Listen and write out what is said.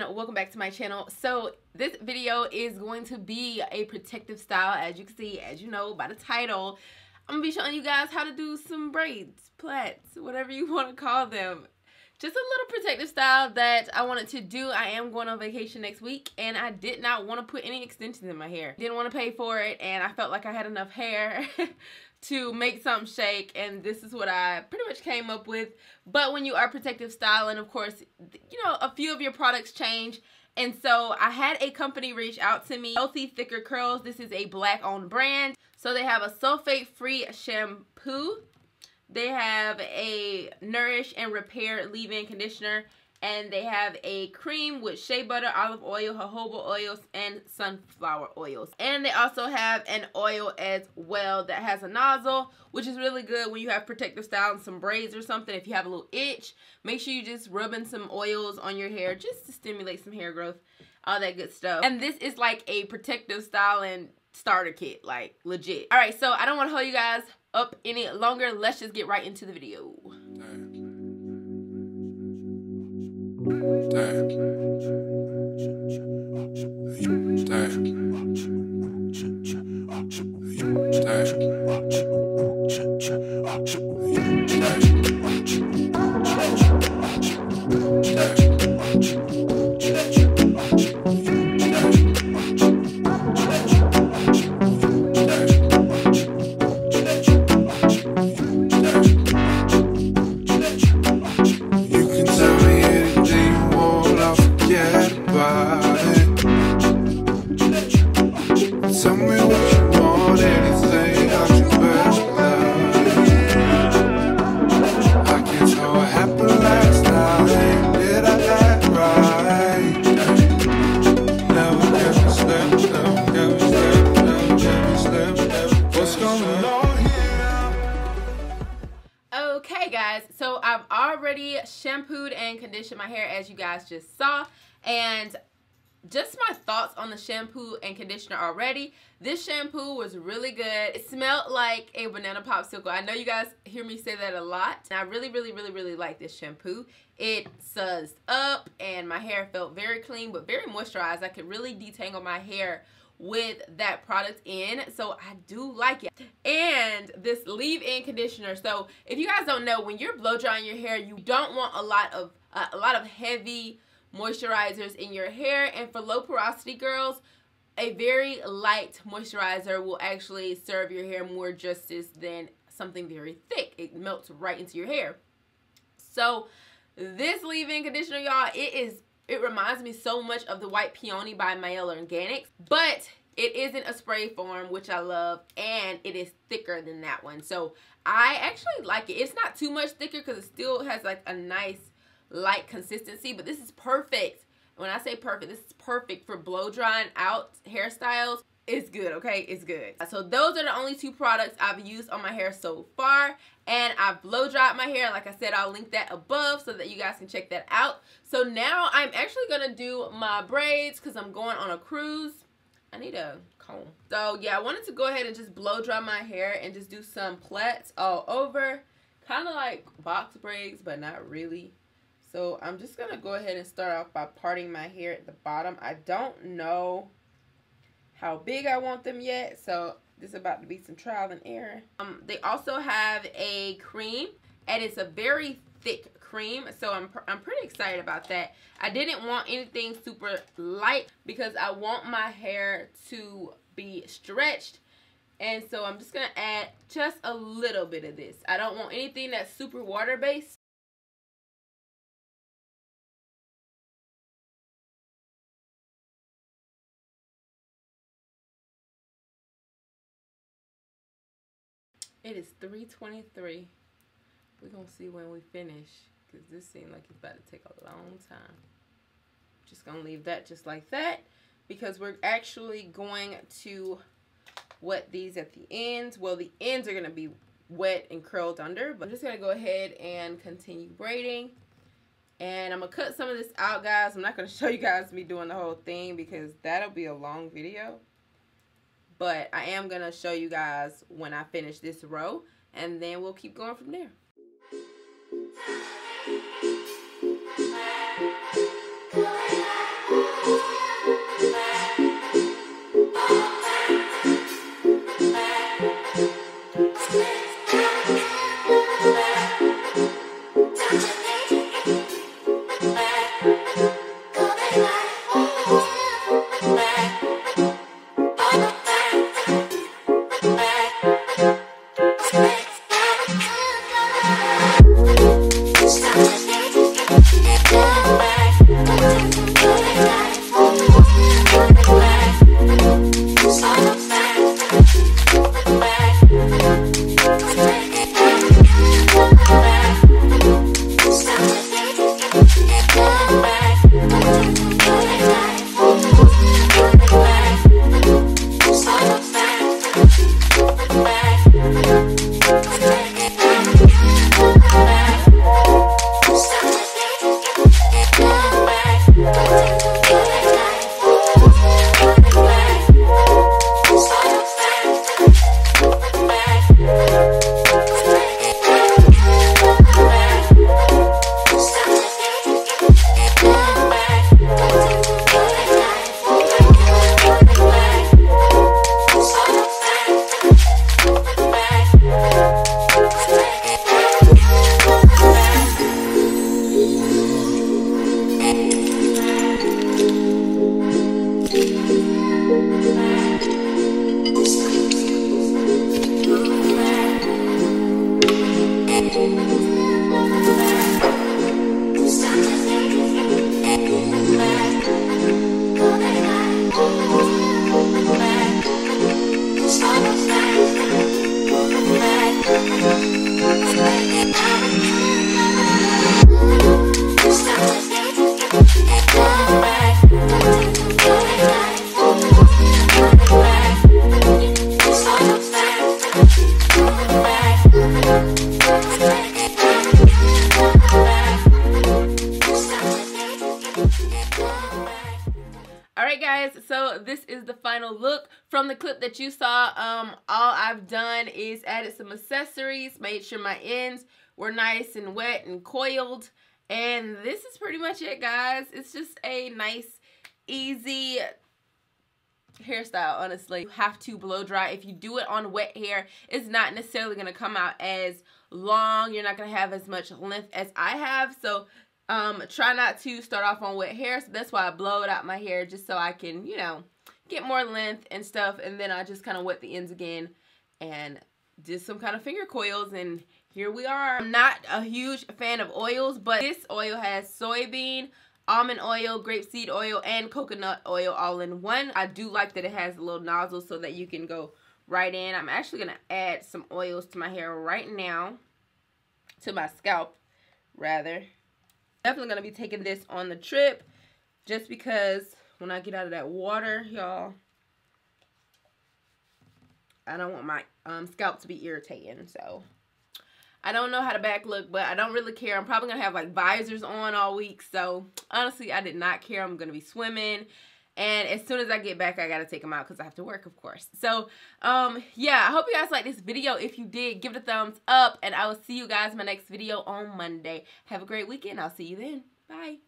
and welcome back to my channel. So this video is going to be a protective style, as you can see, as you know by the title. I'm gonna be showing you guys how to do some braids, plaits, whatever you want to call them. Just a little protective style that I wanted to do. I am going on vacation next week, and I did not want to put any extensions in my hair. Didn't want to pay for it, and I felt like I had enough hair to make something shake, and this is what I pretty much came up with. But when you are protective styling, of course, you know, a few of your products change, and so I had a company reach out to me, Healthy Thicker Curls. This is a black-owned brand. So they have a sulfate-free shampoo. They have a nourish and repair leave-in conditioner, and they have a cream with shea butter, olive oil, jojoba oils, and sunflower oils. And they also have an oil as well that has a nozzle, which is really good when you have protective style and some braids or something. If you have a little itch, make sure you just rub in some oils on your hair just to stimulate some hair growth, all that good stuff. And this is like a protective styling starter kit, like legit. All right, so I don't want to hold you guys up any longer. Let's just get right into the video. So I've already shampooed and conditioned my hair, as you guys just saw, and just my thoughts on the shampoo and conditioner already. This shampoo was really good. It smelled like a banana popsicle. I know you guys hear me say that a lot, and I really like this shampoo. It suzzed up, and my hair felt very clean but very moisturized. I could really detangle my hair with that product in, so I do like it. And this leave-in conditioner, so if you guys don't know, when you're blow drying your hair, you don't want a lot of heavy moisturizers in your hair, and for low porosity girls, a very light moisturizer will actually serve your hair more justice than something very thick. It melts right into your hair. So this leave-in conditioner, y'all, it reminds me so much of the White Peony by Maelle Organics, but it is in a spray form, which I love, and it is thicker than that one. So I actually like it. It's not too much thicker because it still has like a nice light consistency, but this is perfect. When I say perfect, this is perfect for blow drying out hairstyles. It's good, okay? It's good. So those are the only two products I've used on my hair so far, and I've blow dried my hair. Like I said, I'll link that above so that you guys can check that out. So now I'm actually gonna do my braids because I'm going on a cruise. I need a comb. So yeah, I wanted to go ahead and just blow dry my hair and just do some plaits all over, kind of like box braids, but not really. So I'm just gonna go ahead and start off by parting my hair at the bottom. I don't know how big I want them yet, so this is about to be some trial and error. They also have a cream, and it's a very thick cream, so I'm pretty excited about that. I didn't want anything super light because I want my hair to be stretched, and so I'm just gonna add just a little bit of this. I don't want anything that's super water-based. It is 3:23. We're going to see when we finish, because this seemed like it's about to take a long time. I'm just going to leave that just like that, because we're actually going to wet these at the ends. Well, the ends are going to be wet and curled under, but I'm just going to go ahead and continue braiding. And I'm going to cut some of this out, guys. I'm not going to show you guys me doing the whole thing, because that'll be a long video. But I am going to show you guys when I finish this row, and then we'll keep going from there. So this is the final look from the clip that you saw. All I've done is added some accessories, made sure my ends were nice and wet and coiled, and this is pretty much it, guys. It's just a nice, easy hairstyle. Honestly, you have to blow dry. If you do it on wet hair, it's not necessarily going to come out as long. You're not going to have as much length as I have, so try not to start off on wet hair. So that's why I blowed out my hair, just so I can, you know, get more length and stuff, and then I just kind of wet the ends again and did some kind of finger coils, and here we are. I'm not a huge fan of oils, but this oil has soybean, almond oil, grapeseed oil, and coconut oil all in one. I do like that it has a little nozzle so that you can go right in. I'm actually going to add some oils to my hair right now, to my scalp, rather. Definitely going to be taking this on the trip, just because when I get out of that water, y'all, I don't want my scalp to be irritating, so I don't know how to back look, but I don't really care. I'm probably going to have like visors on all week. So honestly, I did not care. I'm going to be swimming. And as soon as I get back, I got to take them out because I have to work, of course. So yeah, I hope you guys liked this video. If you did, give it a thumbs up. And I will see you guys in my next video on Monday. Have a great weekend. I'll see you then. Bye.